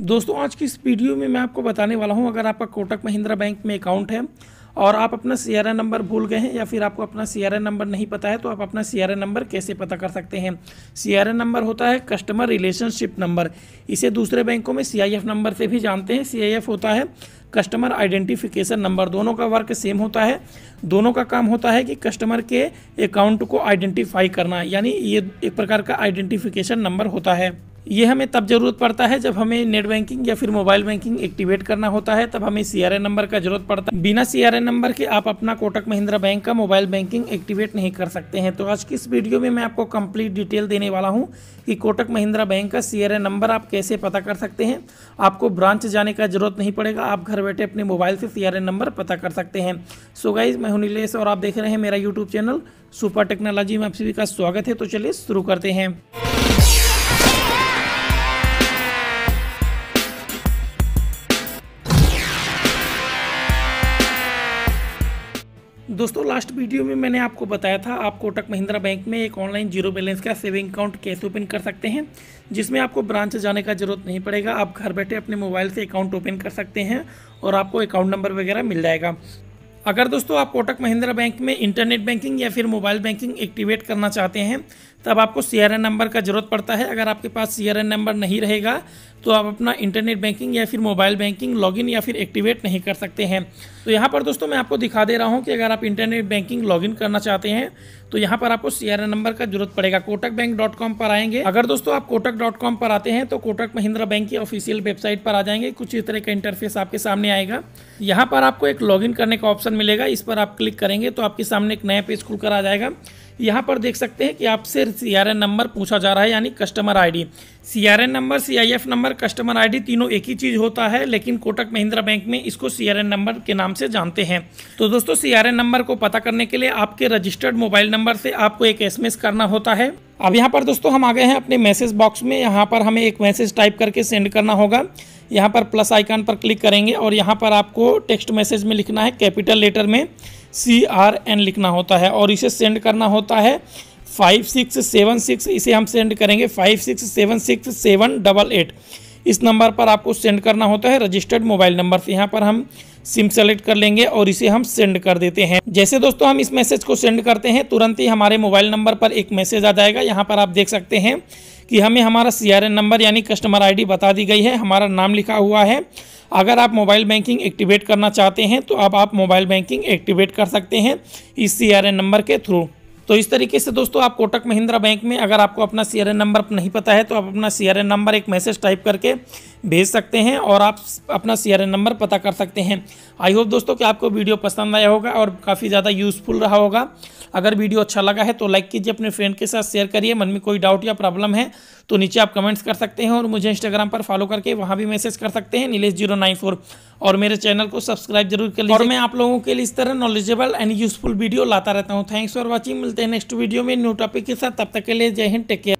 दोस्तों आज की इस वीडियो में मैं आपको बताने वाला हूं, अगर आपका कोटक महिंद्रा बैंक में अकाउंट है और आप अपना CRN नंबर भूल गए हैं या फिर आपको अपना CRN नंबर नहीं पता है तो आप अपना CRN नंबर कैसे पता कर सकते हैं। CRN नंबर होता है कस्टमर रिलेशनशिप नंबर। इसे दूसरे बैंकों में CIF नंबर से भी जानते हैं। CIF होता है कस्टमर आइडेंटिफिकेशन नंबर। दोनों का वर्क सेम होता है। दोनों का काम होता है कि कस्टमर के अकाउंट को आइडेंटिफाई करना, यानी ये एक प्रकार का आइडेंटिफिकेशन नंबर होता है। ये हमें तब ज़रूरत पड़ता है जब हमें नेट बैंकिंग या फिर मोबाइल बैंकिंग एक्टिवेट करना होता है, तब हमें CRN नंबर का ज़रूरत पड़ता है। बिना CRN नंबर के आप अपना कोटक महिंद्रा बैंक का मोबाइल बैंकिंग एक्टिवेट नहीं कर सकते हैं। तो आज की इस वीडियो में मैं आपको कंप्लीट डिटेल देने वाला हूं कि कोटक महिंद्रा बैंक का CRN नंबर आप कैसे पता कर सकते हैं। आपको ब्रांच जाने का ज़रूरत नहीं पड़ेगा, आप घर बैठे अपने मोबाइल से CRN नंबर पता कर सकते हैं। सो गाइज, मैं हूं नीलेश और आप देख रहे हैं मेरा यूट्यूब चैनल सुपर टेक्नोलॉजी में आप सभी का स्वागत है। तो चलिए शुरू करते हैं। दोस्तों लास्ट वीडियो में मैंने आपको बताया था आप कोटक महिंद्रा बैंक में एक ऑनलाइन जीरो बैलेंस का सेविंग अकाउंट कैसे ओपन कर सकते हैं, जिसमें आपको ब्रांच जाने का ज़रूरत नहीं पड़ेगा। आप घर बैठे अपने मोबाइल से अकाउंट ओपन कर सकते हैं और आपको अकाउंट नंबर वगैरह मिल जाएगा। अगर दोस्तों आप कोटक महिंद्रा बैंक में इंटरनेट बैंकिंग या फिर मोबाइल बैंकिंग एक्टिवेट करना चाहते हैं तब आपको CRN नंबर का ज़रूरत पड़ता है। अगर आपके पास CRN नंबर नहीं रहेगा तो आप अपना इंटरनेट बैंकिंग या फिर मोबाइल बैंकिंग लॉगिन या फिर एक्टिवेट नहीं कर सकते हैं। तो यहाँ पर दोस्तों मैं आपको दिखा दे रहा हूँ कि अगर आप इंटरनेट बैंकिंग लॉगिन करना चाहते हैं तो यहाँ पर आपको CRN नंबर का जरूरत पड़ेगा। kotakbank.com पर आएंगे। अगर दोस्तों आप kotak.com पर आते हैं तो कोटक महिंद्रा बैंक की ऑफिशियल वेबसाइट पर आ जाएंगे। कुछ इस तरह का इंटरफेस आपके सामने आएगा। यहाँ पर आपको एक लॉगिन करने का ऑप्शन मिलेगा। इस पर आप क्लिक करेंगे तो आपके सामने एक नया पेज खुलकर आ जाएगा। यहाँ पर देख सकते हैं कि आपसे CRN नंबर पूछा जा रहा है, यानी customer ID. CRN number, CIF number, customer ID तीनों एक ही चीज़ होता है, लेकिन कोटक महिंद्रा बैंक में इसको CRN नंबर के नाम से जानते हैं। तो दोस्तों CRN नंबर को पता करने के लिए आपके रजिस्टर्ड मोबाइल नंबर से आपको एक SMS करना होता है। अब यहाँ पर दोस्तों हम आ गए हैं अपने मैसेज बॉक्स में। यहाँ पर हमें एक मैसेज टाइप करके सेंड करना होगा। यहाँ पर प्लस आइकन पर क्लिक करेंगे और यहाँ पर आपको टेक्स्ट मैसेज में लिखना है, कैपिटल लेटर में CRN लिखना होता है और इसे सेंड करना होता है 5676। इसे हम सेंड करेंगे 56766788। इस नंबर पर आपको सेंड करना होता है रजिस्टर्ड मोबाइल नंबर से। यहाँ पर हम सिम सेलेक्ट कर लेंगे और इसे हम सेंड कर देते हैं। जैसे दोस्तों हम इस मैसेज को सेंड करते हैं तुरंत ही हमारे मोबाइल नंबर पर एक मैसेज आ जाएगा। यहाँ पर आप देख सकते हैं कि हमें हमारा CRN नंबर यानी कस्टमर आईडी बता दी गई है, हमारा नाम लिखा हुआ है। अगर आप मोबाइल बैंकिंग एक्टिवेट करना चाहते हैं तो अब आप मोबाइल बैंकिंग एक्टिवेट कर सकते हैं इस CRN नंबर के थ्रू। तो इस तरीके से दोस्तों आप कोटक महिंद्रा बैंक में अगर आपको अपना CRN नंबर नहीं पता है तो आप अपना CRN नंबर एक मैसेज टाइप करके भेज सकते हैं और आप अपना CRN नंबर पता कर सकते हैं। आई होप दोस्तों कि आपको वीडियो पसंद आया होगा और काफ़ी ज़्यादा यूज़फुल रहा होगा। अगर वीडियो अच्छा लगा है तो लाइक कीजिए, अपने फ्रेंड के साथ शेयर करिए। मन में कोई डाउट या प्रॉब्लम है तो नीचे आप कमेंट्स कर सकते हैं और मुझे इंस्टाग्राम पर फॉलो करके वहाँ भी मैसेज कर सकते हैं, nileesh094, और मेरे चैनल को सब्सक्राइब जरूर कर लीजिए। और मैं आप लोगों के लिए इस तरह नॉलेजेबल एंड यूजफुल वीडियो लाता रहता हूँ। Thanks for watching. मिलते हैं नेक्स्ट वीडियो में न्यू टॉपिक के साथ। तब तक के लिए जय हिंद, टेक केयर।